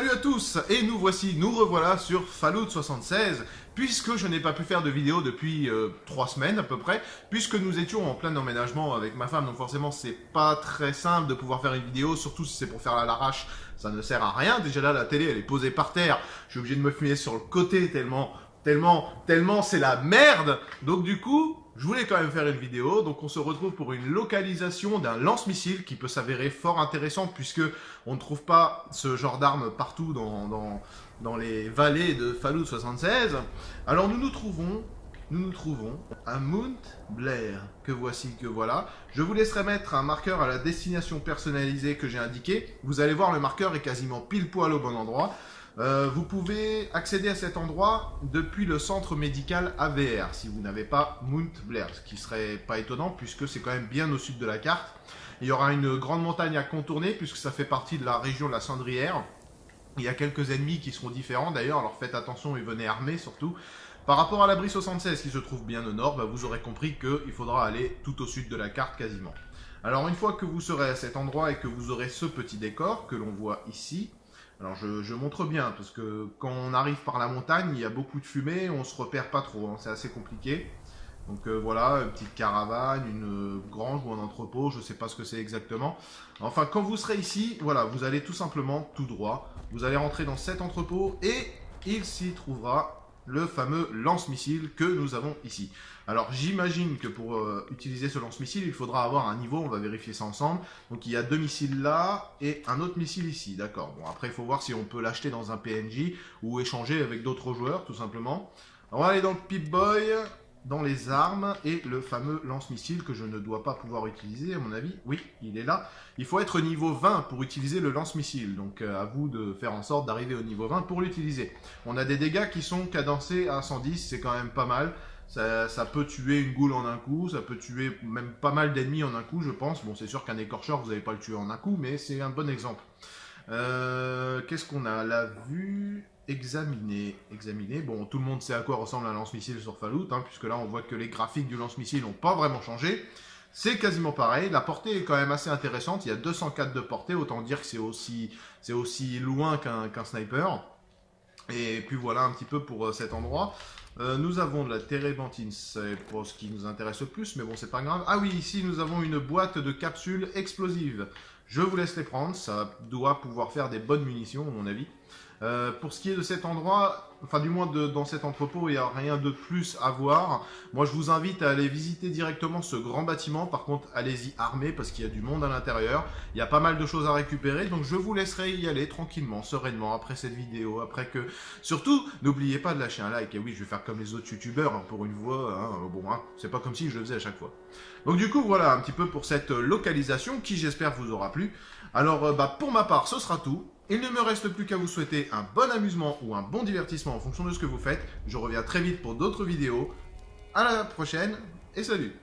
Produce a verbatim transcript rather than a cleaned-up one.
Salut à tous, et nous voici, nous revoilà sur Fallout soixante-seize, puisque je n'ai pas pu faire de vidéo depuis euh, trois semaines à peu près, puisque nous étions en plein emménagement avec ma femme, donc forcément c'est pas très simple de pouvoir faire une vidéo, surtout si c'est pour faire à l'arrache, ça ne sert à rien. Déjà là, la télé elle est posée par terre, je suis obligé de me fumer sur le côté tellement, tellement, tellement c'est la merde. Donc du coup, je voulais quand même faire une vidéo, donc on se retrouve pour une localisation d'un lance-missile qui peut s'avérer fort intéressant puisque on ne trouve pas ce genre d'arme partout dans, dans, dans les vallées de Fallout soixante-seize. Alors nous nous trouvons, nous nous trouvons à Mount Blair, que voici, que voilà. Je vous laisserai mettre un marqueur à la destination personnalisée que j'ai indiquée. Vous allez voir, le marqueur est quasiment pile poil au bon endroit. Euh, vous pouvez accéder à cet endroit depuis le centre médical A V R, si vous n'avez pas Mount Blair, ce qui serait pas étonnant puisque c'est quand même bien au sud de la carte. Il y aura une grande montagne à contourner puisque ça fait partie de la région de la Cendrière. Il y a quelques ennemis qui seront différents d'ailleurs, alors faites attention et venez armés surtout. Par rapport à l'abri soixante-seize qui se trouve bien au nord, bah vous aurez compris qu'il faudra aller tout au sud de la carte quasiment. Alors une fois que vous serez à cet endroit et que vous aurez ce petit décor que l'on voit ici, alors je, je montre bien, parce que quand on arrive par la montagne, il y a beaucoup de fumée, on se repère pas trop, hein, c'est assez compliqué. Donc euh, voilà, une petite caravane, une euh, grange ou un entrepôt, je sais pas ce que c'est exactement. Enfin, quand vous serez ici, voilà, vous allez tout simplement tout droit. Vous allez rentrer dans cet entrepôt et il s'y trouvera le fameux lance-missile que nous avons ici. Alors j'imagine que pour euh, utiliser ce lance-missile, il faudra avoir un niveau, on va vérifier ça ensemble. Donc il y a deux missiles là et un autre missile ici, d'accord. Bon, après il faut voir si on peut l'acheter dans un P N J ou échanger avec d'autres joueurs tout simplement. Alors, on va aller dans le Pip-Boy, dans les armes et le fameux lance-missile que je ne dois pas pouvoir utiliser à mon avis. Oui, il est là. Il faut être niveau vingt pour utiliser le lance-missile. Donc euh, à vous de faire en sorte d'arriver au niveau vingt pour l'utiliser. On a des dégâts qui sont cadencés à cent dix, c'est quand même pas mal. Ça, ça peut tuer une goule en un coup, ça peut tuer même pas mal d'ennemis en un coup je pense. Bon, c'est sûr qu'un écorcheur vous n'allez pas le tuer en un coup, mais c'est un bon exemple. Euh, Qu'est-ce qu'on a? La vue... Examiner, examiner. Bon, tout le monde sait à quoi ressemble un lance-missile sur Fallout, hein, puisque là on voit que les graphiques du lance-missile n'ont pas vraiment changé. C'est quasiment pareil. La portée est quand même assez intéressante. Il y a deux cent quatre de portée, autant dire que c'est aussi, c'est aussi loin qu'un qu'un sniper. Et puis voilà un petit peu pour euh, cet endroit. Euh, nous avons de la térébenthine, c'est pour ce qui nous intéresse le plus, mais bon, c'est pas grave. Ah oui, ici nous avons une boîte de capsules explosives. Je vous laisse les prendre, ça doit pouvoir faire des bonnes munitions à mon avis. Euh, pour ce qui est de cet endroit, enfin du moins de, dans cet entrepôt, il n'y a rien de plus à voir. Moi je vous invite à aller visiter directement ce grand bâtiment. Par contre, allez-y armés parce qu'il y a du monde à l'intérieur. Il y a pas mal de choses à récupérer, donc je vous laisserai y aller tranquillement, sereinement, après cette vidéo, après que... Surtout, n'oubliez pas de lâcher un like. Et oui, je vais faire comme les autres youtubeurs, hein, pour une voix, hein, bon, hein, c'est pas comme si je le faisais à chaque fois. Donc du coup, voilà un petit peu pour cette localisation qui, j'espère, vous aura plu. Alors, euh, bah, pour ma part, ce sera tout. Il ne me reste plus qu'à vous souhaiter un bon amusement ou un bon divertissement en fonction de ce que vous faites. Je reviens très vite pour d'autres vidéos. À la prochaine et salut!